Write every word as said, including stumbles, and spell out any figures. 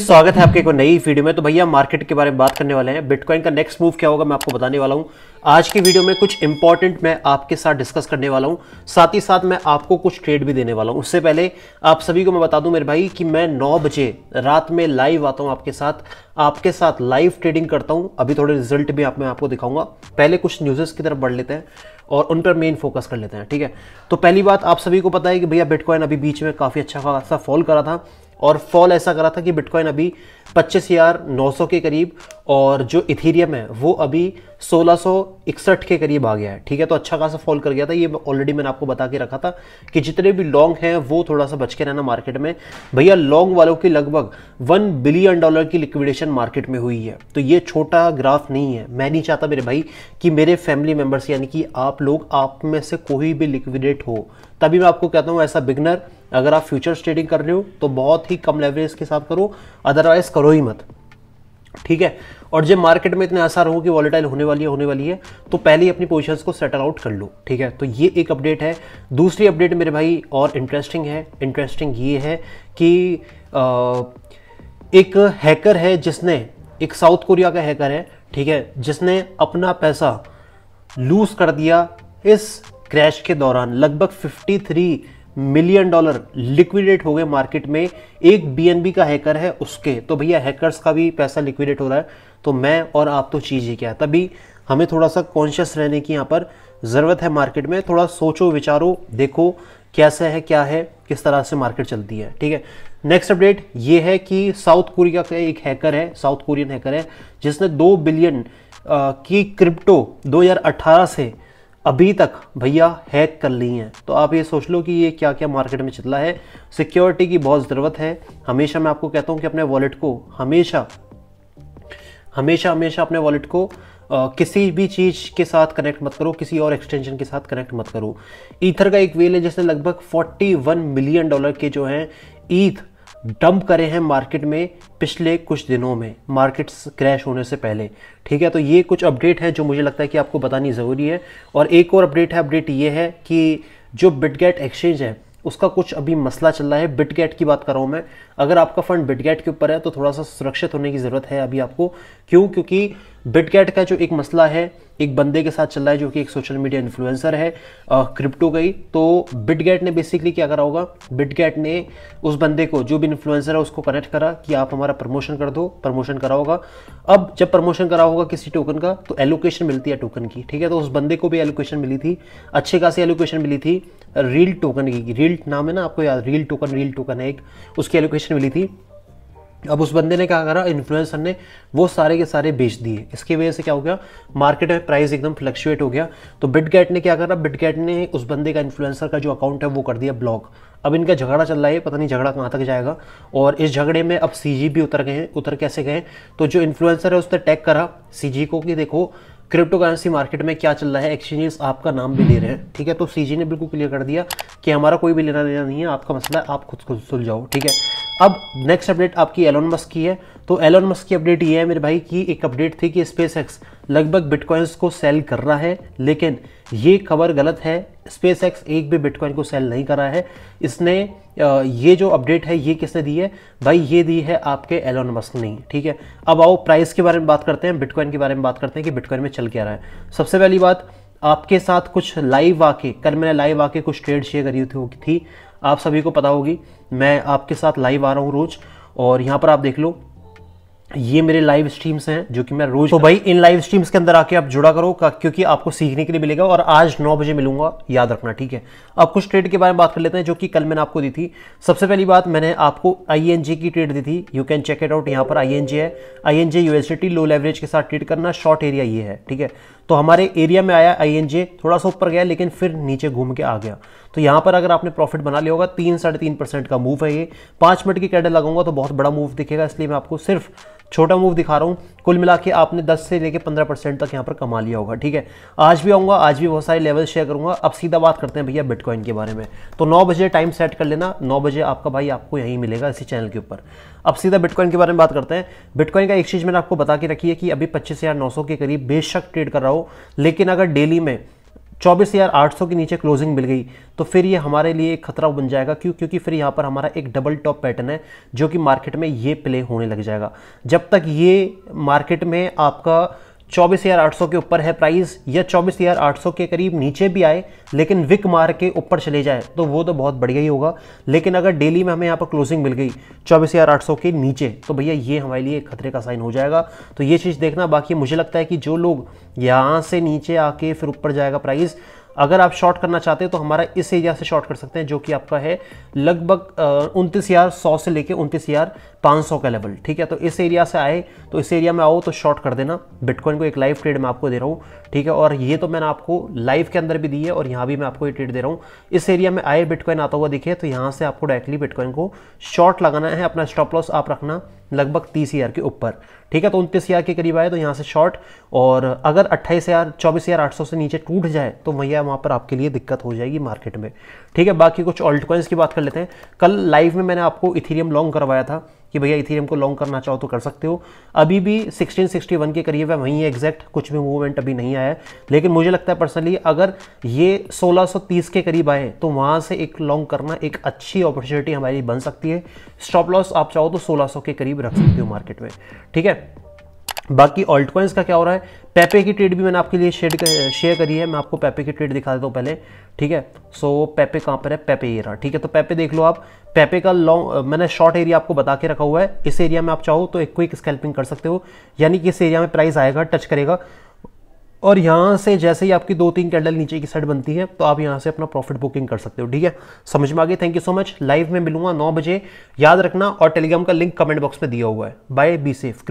स्वागत है आपके एक नई वीडियो में। तो भैया मार्केट के बारे में बात करने वाले हैं, बिटकॉइन का नेक्स्ट मूव क्या होगा मैं आपको बताने वाला हूं। आज की वीडियो में कुछ इंपॉर्टेंट मैं आपके साथ डिस्कस करने वाला हूं, साथ ही साथ मैं आपको कुछ ट्रेड भी देने वाला हूं। उससे पहले आप सभी को मैं बता दूं मेरे भाई कि मैं नौ बजे रात में लाइव आता हूं आपके साथ आपके साथ लाइव ट्रेडिंग करता हूं। अभी थोड़े रिजल्ट भी आप मैं आपको दिखाऊंगा। पहले कुछ न्यूज़ेस की तरफ बढ़ लेते हैं और उन पर मेन फोकस कर लेते हैं, ठीक है। तो पहली बात आप सभी को पता है कि भैया बिटकॉइन अभी बीच में काफ़ी अच्छा खासा फॉल करा था, और फॉल ऐसा करा था कि बिटकॉइन अभी पच्चीस हज़ार नौ सौ के करीब, और जो इथेरियम है वो अभी सोलह सौ इकसठ के करीब आ गया है, ठीक है। तो अच्छा खासा फॉल कर गया था, ये ऑलरेडी मैंने आपको बता के रखा था कि जितने भी लॉन्ग हैं वो थोड़ा सा बच के रहना मार्केट में। भैया लॉन्ग वालों की लगभग वन बिलियन डॉलर की लिक्विडेशन मार्केट में हुई है। तो ये छोटा ग्राफ नहीं है। मैं नहीं चाहता मेरे भाई कि मेरे फैमिली मेम्बर्स यानी कि आप लोग, आप में से कोई भी लिक्विडेट हो। तभी मैं आपको कहता हूँ ऐसा बिगनर, अगर आप फ्यूचर्स ट्रेडिंग कर रहे हो तो बहुत ही कम लेवरेज के साथ करो, अदरवाइज करो ही मत, ठीक है। और जब मार्केट में इतने आसार हो कि वॉलेटाइल होने वाली है होने वाली है तो पहले ही अपनी पोजीशंस को सेटल आउट कर लो, ठीक है। तो ये एक अपडेट है। दूसरी अपडेट मेरे भाई और इंटरेस्टिंग है। इंटरेस्टिंग ये है कि आ, एक हैकर है जिसने, एक साउथ कोरिया का हैकर है, ठीक है, जिसने अपना पैसा लूज कर दिया इस क्रैश के दौरान। लगभग तिरेपन मिलियन डॉलर लिक्विडेट हो गए मार्केट में। एक बीएनबी का हैकर है उसके। तो भैया हैकर्स का भी पैसा लिक्विडेट हो रहा है। तो मैं और आप तो चीज़ ही क्या है। तभी हमें थोड़ा सा कॉन्शियस रहने की यहाँ पर ज़रूरत है। मार्केट में थोड़ा सोचो विचारो, देखो कैसा है क्या है, किस तरह से मार्केट चलती है, ठीक है। नेक्स्ट अपडेट ये है कि साउथ कोरिया का एक हैकर है, साउथ कोरियन हैकर है, जिसने दो बिलियन की क्रिप्टो दो हज़ार अट्ठारह से अभी तक भैया हैक कर ली हैं। तो आप ये सोच लो कि ये क्या क्या मार्केट में चल रहा है। सिक्योरिटी की बहुत ज़रूरत है। हमेशा मैं आपको कहता हूँ कि अपने वॉलेट को हमेशा हमेशा हमेशा अपने वॉलेट को आ, किसी भी चीज़ के साथ कनेक्ट मत करो, किसी और एक्सटेंशन के साथ कनेक्ट मत करो। ईथर का एक वेल है जिसने लगभग इकतालीस मिलियन डॉलर के जो हैं ईथ डंप करे हैं मार्केट में पिछले कुछ दिनों में, मार्केट क्रैश होने से पहले, ठीक है। तो ये कुछ अपडेट है जो मुझे लगता है कि आपको बतानी ज़रूरी है। और एक और अपडेट है। अपडेट ये है कि जो बिटगेट एक्सचेंज है उसका कुछ अभी मसला चल रहा है। बिटगेट की बात कर रहा हूँ मैं। अगर आपका फंड बिटगेट के ऊपर है तो थोड़ा सा सुरक्षित होने की ज़रूरत है अभी आपको। क्यों? क्योंकि बिटगेट का जो एक मसला है एक बंदे के साथ चल रहा है जो कि एक सोशल मीडिया इन्फ्लुएंसर है क्रिप्टो का ही। तो बिटगेट ने बेसिकली क्या करा होगा, बिटगेट ने उस बंदे को जो भी इन्फ्लुएंसर है उसको कनेक्ट करा कि आप हमारा प्रमोशन कर दो। प्रमोशन करा होगा। अब जब प्रमोशन करा होगा किसी टोकन का तो एलोकेशन मिलती है टोकन की, ठीक है। तो उस बंदे को भी एलोकेशन मिली थी, अच्छी खासी एलोकेशन मिली थी रील टोकन की। रील नाम है ना आपको याद, रील टोकन रील टोकन है एक, उसकी एलोकेशन मिली थी। अब उस बंदे ने क्या करा, इन्फ्लुएंसर ने वो सारे के सारे बेच दिए। इसकी वजह से क्या हो गया, मार्केट में प्राइस एकदम फ्लक्चुएट हो गया। तो बिटगेट ने क्या करा, बिटगेट ने उस बंदे का, इन्फ्लुएंसर का जो अकाउंट है वो कर दिया ब्लॉक। अब इनका झगड़ा चल रहा है, पता नहीं झगड़ा कहाँ तक जाएगा। और इस झगड़े में अब सीजी भी उतर गए हैं। उतर कैसे गए, तो जो इन्फ्लुएंसर है उसने टैग करा सीजी को कि देखो क्रिप्टो करेंसी मार्केट में क्या चल रहा है, एक्सचेंजेस आपका नाम भी ले रहे हैं, ठीक है। तो सीजी ने बिल्कुल क्लियर कर दिया कि हमारा कोई भी लेना देना नहीं है, आपका मसला है, आप खुद खुद सुलझाओ, ठीक है। अब नेक्स्ट अपडेट आपकी एलोन मस्क की है। तो एलोन मस्क की अपडेट ये है मेरे भाई कि एक अपडेट थी कि स्पेसएक्स लगभग बिटकॉइंस को सेल कर रहा है, लेकिन ये खबर गलत है। स्पेसएक्स एक भी बिटकॉइन को सेल नहीं कर रहा है। इसने ये जो अपडेट है ये किसने दी है भाई, ये दी है आपके एलोन मस्क ने, ठीक है। अब आओ प्राइस के बारे में बात करते हैं, बिटकॉइन के बारे में बात करते हैं कि बिटकॉइन में चल क्या रहा है। सबसे पहली बात आपके साथ कुछ लाइव आके, कल मैंने लाइव आके कुछ ट्रेड शेयर करी होगी थी, आप सभी को पता होगी। मैं आपके साथ लाइव आ रहा हूँ रोज, और यहाँ पर आप देख लो ये मेरे लाइव स्ट्रीम्स हैं जो कि मैं रोज। तो भाई इन लाइव स्ट्रीम्स के अंदर आके आप जुड़ा करो क्योंकि आपको सीखने के लिए मिलेगा। और आज नौ बजे मिलूंगा, याद रखना, ठीक है। अब कुछ ट्रेड के बारे में बात कर लेते हैं जो कि कल मैंने आपको दी थी। सबसे पहली बात मैंने आपको आईएनजी की ट्रेड दी थी, you can check it out. यहाँ पर आईएनजी है, आईएनजी यूएसडी लो लेवरेज के साथ ट्रेड करना। शॉर्ट एरिया ये है, ठीक है। तो हमारे एरिया में आया आईएनजी, थोड़ा सा ऊपर गया लेकिन फिर नीचे घूम के आ गया। तो यहाँ पर अगर आपने प्रॉफिट बना लिया होगा, तीन साढ़े तीन परसेंट का मूव है ये। पाँच मिनट की कैंडल लगाऊंगा तो बहुत बड़ा मूव दिखेगा, इसलिए मैं आपको सिर्फ छोटा मूव दिखा रहा हूँ। कुल मिला के आपने दस से लेकर पंद्रह परसेंट तक यहाँ पर कमा लिया होगा, ठीक है। आज भी आऊँगा, आज भी बहुत सारे लेवल शेयर करूँगा। अब सीधा बात करते हैं भैया बिटकॉइन के बारे में। तो नौ बजे टाइम सेट कर लेना, नौ बजे आपका भाई आपको यहीं मिलेगा इसी चैनल के ऊपर। अब सीधा बिटकॉइन के बारे में बात करते हैं। बिटकॉइन का एक चीज़ मैंने आपको बता के रखी है कि अभी पच्चीस हज़ार नौ सौ के करीब बेशक ट्रेड कर रहा हो, लेकिन अगर डेली में चौबीस हज़ार आठ सौ के नीचे क्लोजिंग मिल गई तो फिर ये हमारे लिए एक खतरा बन जाएगा। क्यों? क्योंकि फिर यहाँ पर हमारा एक डबल टॉप पैटर्न है जो कि मार्केट में ये प्ले होने लग जाएगा। जब तक ये मार्केट में आपका चौबीस हज़ार आठ सौ के ऊपर है प्राइस या चौबीस हज़ार आठ सौ के करीब नीचे भी आए लेकिन विक मार के ऊपर चले जाए तो वो तो बहुत बढ़िया ही होगा। लेकिन अगर डेली में हमें यहाँ पर क्लोजिंग मिल गई चौबीस हज़ार आठ सौ के नीचे तो भैया ये हमारे लिए खतरे का साइन हो जाएगा। तो ये चीज़ देखना। बाकी मुझे लगता है कि जो लोग यहाँ से नीचे आके फिर ऊपर जाएगा प्राइस, अगर आप शॉर्ट करना चाहते हैं तो हमारा इस एरिया से शॉर्ट कर सकते हैं जो कि आपका है लगभग उनतीस हज़ार सौ से लेके उनतीस हज़ार पाँच सौ का लेवल। ठीक है, तो इस एरिया से आए तो इस एरिया में आओ तो शॉर्ट कर देना। बिटकॉइन को एक लाइव ट्रेड मैं आपको दे रहा हूँ। ठीक है, और ये तो मैंने आपको लाइव के अंदर भी दी है और यहाँ भी मैं आपको ये ट्रेड दे रहा हूँ। इस एरिया में आए, बिटकॉइन आता हुआ दिखे तो यहाँ से आपको डायरेक्टली बिटकॉइन को शॉर्ट लगाना है। अपना स्टॉप लॉस आप रखना लगभग तीस हज़ार के ऊपर। ठीक है, तो उनतीस हज़ार के करीब आए तो यहाँ से शॉर्ट, और अगर अट्ठाईस हज़ार चौबीस हज़ार आठ सौ से नीचे टूट जाए तो भैया वहाँ पर आपके लिए दिक्कत हो जाएगी मार्केट में। ठीक है, बाकी कुछ ऑल्ट कॉइन्स की बात कर लेते हैं। कल लाइव में मैंने आपको इथेरियम लॉन्ग करवाया था कि भैया इथेरियम को लॉन्ग करना चाहो तो कर सकते हो। अभी भी सोलह सौ इकसठ के करीब है, वहीं एग्जैक्ट कुछ भी मूवमेंट अभी नहीं आया है। लेकिन मुझे लगता है पर्सनली अगर ये सोलह सौ तीस के करीब आए तो वहाँ से एक लॉन्ग करना एक अच्छी अपॉर्चुनिटी हमारी बन सकती है। स्टॉप लॉस आप चाहो तो सोलह सौ के करीब रख सकते हो मार्केट में। ठीक है, बाकी ऑल्ट कॉइन्स का क्या हो रहा है। पेपे की ट्रेड भी मैंने आपके लिए शेयर शेयर करी है। मैं आपको पेपे की ट्रेड दिखा देता हूँ पहले। ठीक है, सो so, पेपे कहाँ पर है? पेपे ये रहा। ठीक है, तो पेपे देख लो आप। पेपे का लॉन्ग मैंने शॉर्ट एरिया आपको बता के रखा हुआ है। इस एरिया में आप चाहो तो एक क्विक स्कैल्पिंग कर सकते हो, यानी कि इस एरिया में प्राइस आएगा, टच करेगा और यहाँ से जैसे ही आपकी दो तीन कैंडल नीचे की साइड बनती है तो आप यहाँ से अपना प्रॉफिट बुकिंग कर सकते हो। ठीक है, समझ में आ गई। Thank you so much. Live में मिलूंगा नौ बजे, याद रखना। और टेलीग्राम का लिंक कमेंट बॉक्स में दिया हुआ है। Bye, be safe.